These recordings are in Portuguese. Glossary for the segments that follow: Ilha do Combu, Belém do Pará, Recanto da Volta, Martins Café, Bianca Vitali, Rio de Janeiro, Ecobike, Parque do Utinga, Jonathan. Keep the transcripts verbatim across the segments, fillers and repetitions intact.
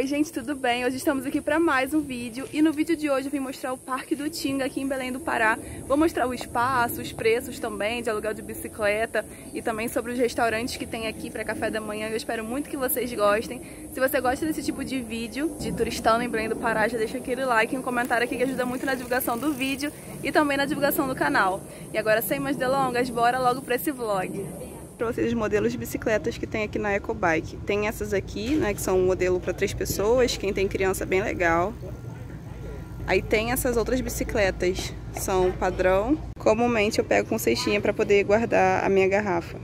Oi gente, tudo bem? Hoje estamos aqui para mais um vídeo e no vídeo de hoje eu vim mostrar o Parque do Utinga aqui em Belém do Pará. Vou mostrar o espaço, os preços também de aluguel de bicicleta e também sobre os restaurantes que tem aqui para café da manhã. Eu espero muito que vocês gostem. Se você gosta desse tipo de vídeo de turistão em Belém do Pará, já deixa aquele like e um comentário aqui que ajuda muito na divulgação do vídeo e também na divulgação do canal. E agora, sem mais delongas, bora logo para esse vlog. Para vocês os modelos de bicicletas que tem aqui na Ecobike. Tem essas aqui, né, que são um modelo para três pessoas, quem tem criança é bem legal. Aí tem essas outras bicicletas, são padrão. Comumente eu pego com cestinha para poder guardar a minha garrafa.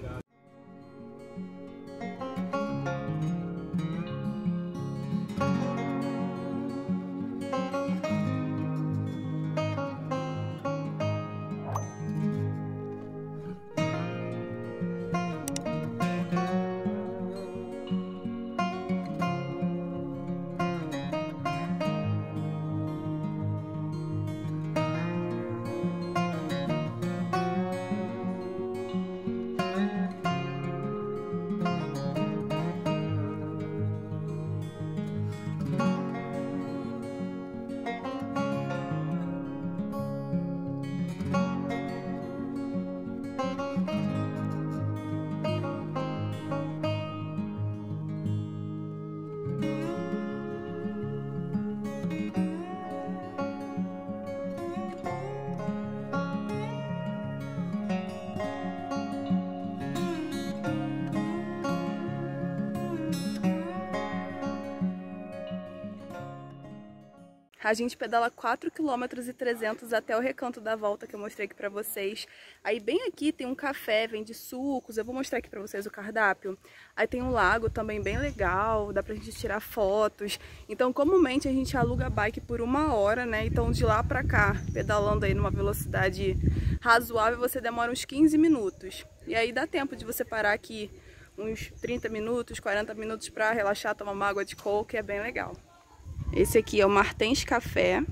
A gente pedala quatro quilômetros e trezentos até o Recanto da Volta, que eu mostrei aqui pra vocês. Aí bem aqui tem um café, vende sucos, eu vou mostrar aqui pra vocês o cardápio. Aí tem um lago também bem legal, dá pra gente tirar fotos. Então comumente a gente aluga a bike por uma hora, né? Então de lá pra cá, pedalando aí numa velocidade razoável, você demora uns quinze minutos. E aí dá tempo de você parar aqui uns trinta minutos, quarenta minutos pra relaxar, tomar uma água de coco, que é bem legal. Esse aqui é o Martins Café.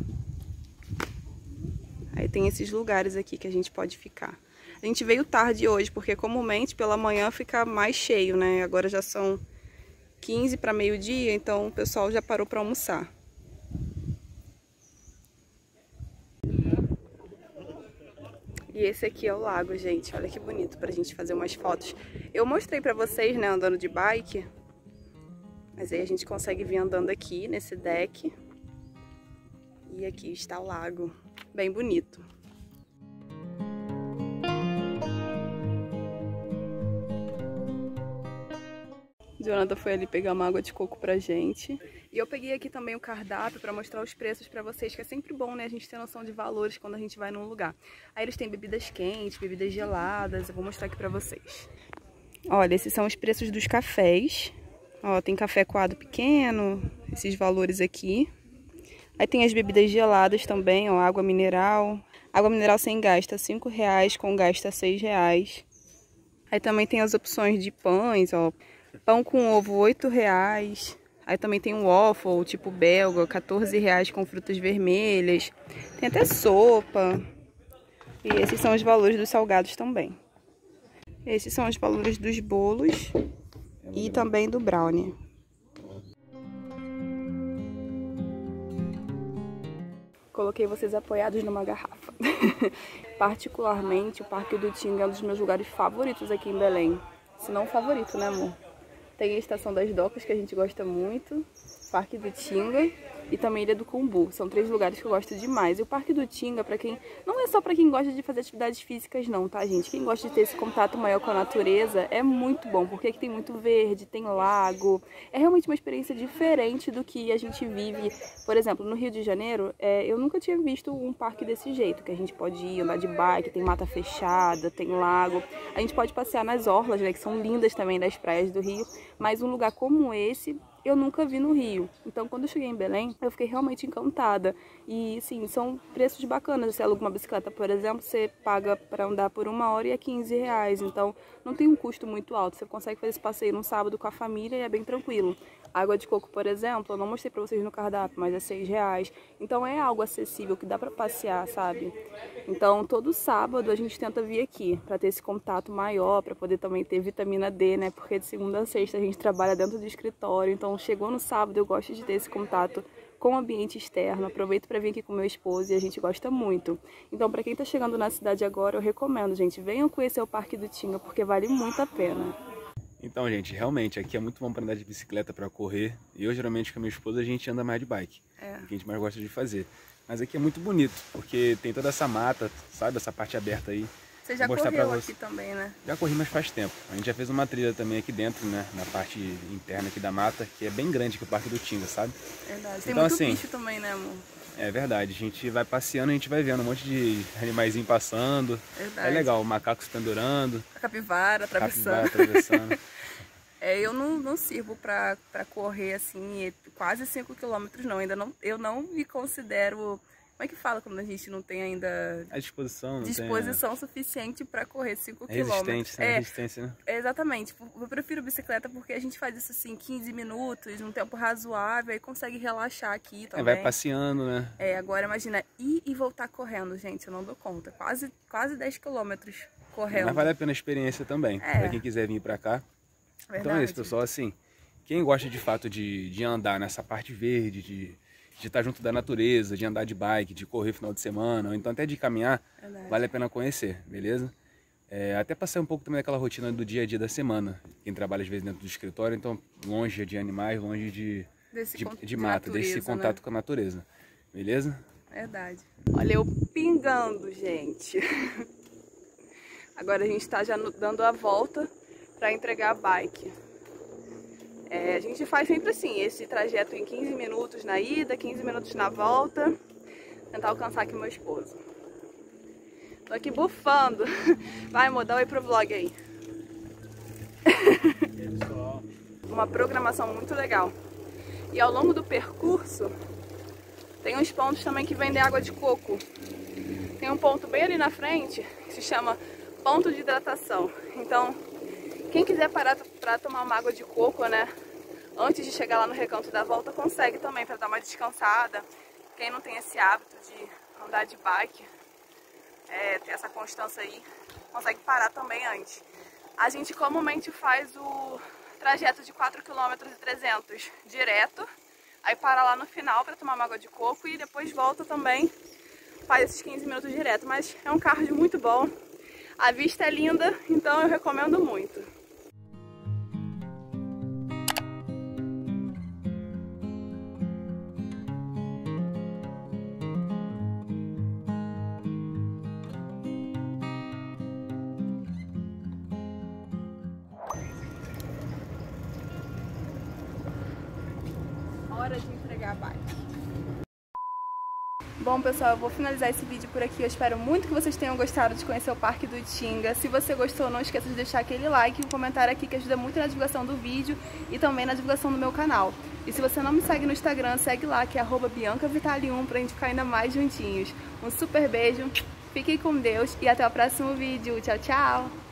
Aí tem esses lugares aqui que a gente pode ficar. A gente veio tarde hoje, porque comumente pela manhã fica mais cheio, né? Agora já são quinze para meio-dia, então o pessoal já parou para almoçar. E esse aqui é o lago, gente. Olha que bonito pra gente fazer umas fotos. Eu mostrei pra vocês, né, andando de bike. Mas aí a gente consegue vir andando aqui nesse deck. E aqui está o lago, bem bonito. Jonathan foi ali pegar uma água de coco pra gente. E eu peguei aqui também o cardápio para mostrar os preços pra vocês, que é sempre bom, né? A gente ter noção de valores quando a gente vai num lugar. Aí eles têm bebidas quentes, bebidas geladas, eu vou mostrar aqui pra vocês. Olha, esses são os preços dos cafés. Ó, tem café coado pequeno, esses valores aqui. Aí tem as bebidas geladas também, ó, água mineral. Água mineral sem gás tá cinco reais, com gás tá seis reais. Aí também tem as opções de pães, ó. Pão com ovo, oito reais. Aí também tem um waffle, tipo belga, quatorze reais com frutas vermelhas. Tem até sopa. E esses são os valores dos salgados também. Esses são os valores dos bolos. E também do brownie. Coloquei vocês apoiados numa garrafa. Particularmente, o Parque do Utinga é um dos meus lugares favoritos aqui em Belém. Se não o favorito, né, amor? Tem a Estação das Docas, que a gente gosta muito. Parque do Utinga e também Ilha do Combu. São três lugares que eu gosto demais. E o Parque do Utinga, para quem... não é só para quem gosta de fazer atividades físicas não, tá, gente? Quem gosta de ter esse contato maior com a natureza é muito bom, porque aqui tem muito verde, tem lago. É realmente uma experiência diferente do que a gente vive. Por exemplo, no Rio de Janeiro, é, eu nunca tinha visto um parque desse jeito, que a gente pode ir andar de bike, tem mata fechada, tem lago. A gente pode passear nas orlas, né, que são lindas também, das praias do Rio. Mas um lugar como esse... eu nunca vi no Rio. Então, quando eu cheguei em Belém, eu fiquei realmente encantada. E, sim, são preços bacanas. Você aluga uma bicicleta, por exemplo, você paga para andar por uma hora e é quinze reais. Então, não tem um custo muito alto. Você consegue fazer esse passeio num sábado com a família e é bem tranquilo. A água de coco, por exemplo, eu não mostrei para vocês no cardápio, mas é seis reais. Então é algo acessível, que dá para passear, sabe? Então todo sábado a gente tenta vir aqui para ter esse contato maior, para poder também ter vitamina D, né? Porque de segunda a sexta a gente trabalha dentro do escritório. Então chegou no sábado, eu gosto de ter esse contato com o ambiente externo, aproveito para vir aqui com meu esposo e a gente gosta muito. Então, para quem está chegando na cidade agora, eu recomendo, gente, venham conhecer o Parque do Utinga, porque vale muito a pena. Então, gente, realmente, aqui é muito bom para andar de bicicleta, para correr. Eu, geralmente, com a minha esposa, a gente anda mais de bike, é o que a gente mais gosta de fazer. Mas aqui é muito bonito, porque tem toda essa mata, sabe, essa parte aberta aí. Você já correu aqui também, né? Já corri, mas faz tempo. A gente já fez uma trilha também aqui dentro, né? Na parte interna aqui da mata, que é bem grande, que é o Parque do Utinga, sabe? Verdade. Tem muito bicho também, né, amor? É verdade. A gente vai passeando, a gente vai vendo um monte de animaizinho passando. Verdade. É legal, o macaco se pendurando. A capivara atravessando. Capivara atravessando. É, eu não, não sirvo pra, pra correr, assim, quase cinco quilômetros, não. Ainda não, eu não me considero... Como é que fala quando a gente não tem ainda a disposição, não disposição tem, né? suficiente para correr cinco quilômetros? É, resistência, né? Exatamente. Eu prefiro bicicleta porque a gente faz isso assim quinze minutos, num tempo razoável, e consegue relaxar aqui também. É, vai passeando, né? É, agora imagina ir e voltar correndo, gente, eu não dou conta. Quase, quase dez quilômetros correndo. Mas vale a pena a experiência também, é. Para quem quiser vir para cá. Verdade. Então é isso, pessoal. Assim, quem gosta de fato de, de andar nessa parte verde, de... de estar junto da natureza, de andar de bike, de correr final de semana, ou então até de caminhar, verdade, vale a pena conhecer, beleza? É, até passar um pouco também daquela rotina do dia a dia da semana, quem trabalha às vezes dentro do escritório, então longe de animais, longe de, de, de, de mata, desse contato, né, com a natureza, beleza? Verdade. Olha eu pingando, gente. Agora a gente está já dando a volta para entregar a bike. É, a gente faz sempre assim, esse trajeto em quinze minutos na ida, quinze minutos na volta. Tentar alcançar aqui meu esposo. Tô aqui bufando. Vai, amor, dá um oi pro vlog aí. Uma programação muito legal. E ao longo do percurso, tem uns pontos também que vendem água de coco. Tem um ponto bem ali na frente, que se chama ponto de hidratação. Então, quem quiser parar para tomar uma água de coco, né, antes de chegar lá no Recanto da Volta, consegue também, para dar uma descansada. Quem não tem esse hábito de andar de bike, é, ter essa constância aí, consegue parar também antes. A gente comumente faz o trajeto de quatro quilômetros e trezentos direto, aí para lá no final para tomar uma água de coco e depois volta também, faz esses quinze minutos direto. Mas é um cardio muito bom, a vista é linda, então eu recomendo muito. Hora de entregar a bike. Bom, pessoal, eu vou finalizar esse vídeo por aqui. Eu espero muito que vocês tenham gostado de conhecer o Parque do Utinga. Se você gostou, não esqueça de deixar aquele like e um comentário aqui, que ajuda muito na divulgação do vídeo e também na divulgação do meu canal. E se você não me segue no Instagram, segue lá, que é arroba bianca vitali um, pra gente ficar ainda mais juntinhos. Um super beijo, fiquem com Deus e até o próximo vídeo. Tchau, tchau!